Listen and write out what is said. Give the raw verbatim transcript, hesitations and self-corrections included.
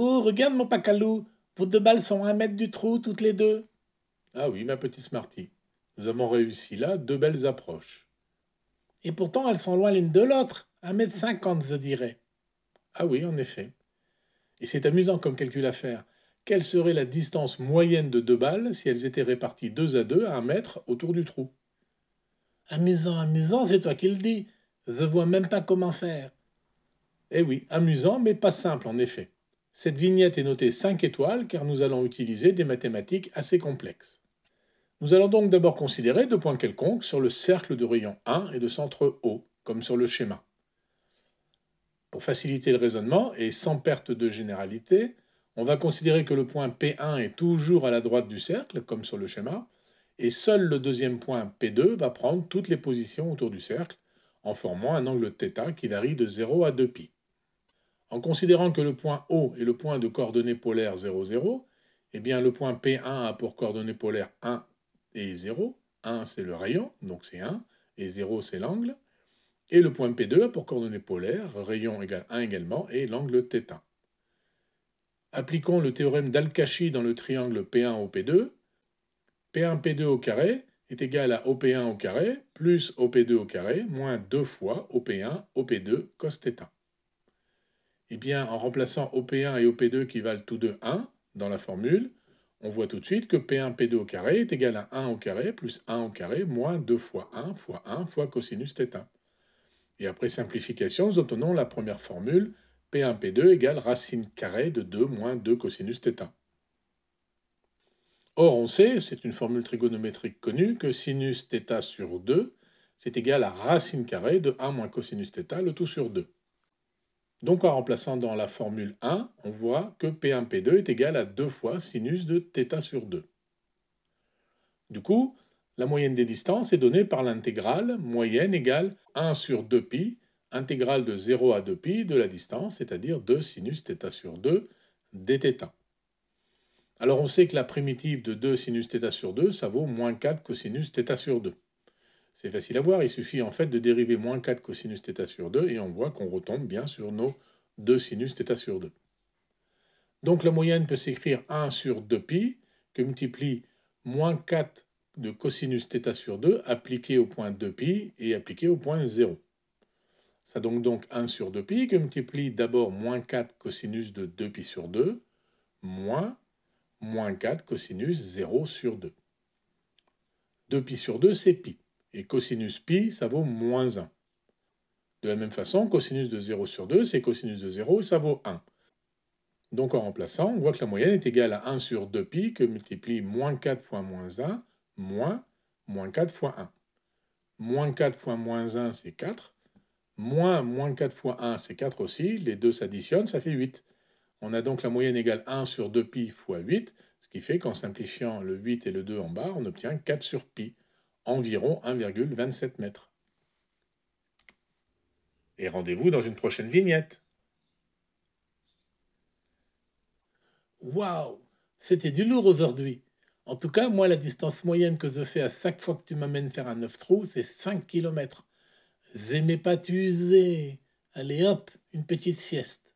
Oh, regarde mon Pacalou, vos deux balles sont à un mètre du trou, toutes les deux. Ah oui, ma petite Smartie, nous avons réussi là deux belles approches. Et pourtant, elles sont loin l'une de l'autre, un mètre cinquante, je dirais. Ah oui, en effet. Et c'est amusant comme calcul à faire. Quelle serait la distance moyenne de deux balles si elles étaient réparties deux à deux à un mètre autour du trou? Amusant, amusant, c'est toi qui le dis. Je vois même pas comment faire. Eh oui, amusant, mais pas simple en effet. Cette vignette est notée cinq étoiles car nous allons utiliser des mathématiques assez complexes. Nous allons donc d'abord considérer deux points quelconques sur le cercle de rayon un et de centre O, comme sur le schéma. Pour faciliter le raisonnement et sans perte de généralité, on va considérer que le point P un est toujours à la droite du cercle, comme sur le schéma, et seul le deuxième point P deux va prendre toutes les positions autour du cercle, en formant un angle θ qui varie de zéro à deux pi. En considérant que le point O est le point de coordonnées polaires zéro, zéro, eh bien le point P un a pour coordonnées polaires un et zéro. un, c'est le rayon, donc c'est un, et zéro, c'est l'angle. Et le point P deux a pour coordonnées polaires, rayon égale un également, et l'angle θ. Appliquons le théorème d'Al-Kashi dans le triangle P un O P deux. P un P deux au carré est égal à O P un au carré plus O P deux au carré moins deux fois O P un O P deux cos θ. Eh bien, en remplaçant O P un et O P deux qui valent tous deux un dans la formule, on voit tout de suite que P un P deux au carré est égal à un au carré plus un au carré moins deux fois un fois un fois cosinus θ. Et après simplification, nous obtenons la première formule, P un P deux égale racine carrée de deux moins deux cosinus θ. Or, on sait, c'est une formule trigonométrique connue, que sinus θ sur deux, c'est égal à racine carrée de un moins cosinus θ, le tout sur deux. Donc, en remplaçant dans la formule un, on voit que P un P deux est égal à deux fois sinus de θ sur deux. Du coup, la moyenne des distances est donnée par l'intégrale moyenne égale un sur deux pi, intégrale de zéro à deux pi de la distance, c'est-à-dire deux sinus θ sur deux dθ. Alors on sait que la primitive de deux sinus θ sur deux, ça vaut moins quatre cosinus θ sur deux. C'est facile à voir, il suffit en fait de dériver moins quatre cosinus θ sur deux et on voit qu'on retombe bien sur nos deux sinus θ sur deux. Donc la moyenne peut s'écrire un sur deux pi que multiplie moins quatre de cosinus θ sur deux appliqué au point deux pi et appliqué au point zéro. Ça donne donc un sur deux pi que multiplie d'abord moins quatre cosinus de deux pi sur deux moins moins quatre cosinus zéro sur deux. deux pi sur deux, c'est pi. Et cosinus pi, ça vaut moins un. De la même façon, cosinus de zéro sur deux, c'est cosinus de zéro, ça vaut un. Donc en remplaçant, on voit que la moyenne est égale à un sur deux pi que multiplie moins quatre fois moins un moins moins quatre fois un. Moins quatre fois moins un, c'est quatre. Moins moins quatre fois un, c'est quatre aussi. Les deux s'additionnent, ça fait huit. On a donc la moyenne égale un sur deux pi fois huit, ce qui fait qu'en simplifiant le huit et le deux en bas, on obtient quatre sur pi, environ un virgule vingt-sept mètres. Et rendez-vous dans une prochaine vignette. Waouh, c'était du lourd aujourd'hui. En tout cas, moi, la distance moyenne que je fais à chaque fois que tu m'amènes faire un neuf trous, c'est cinq kilomètres. J'aimais pas t'user. Allez hop, une petite sieste.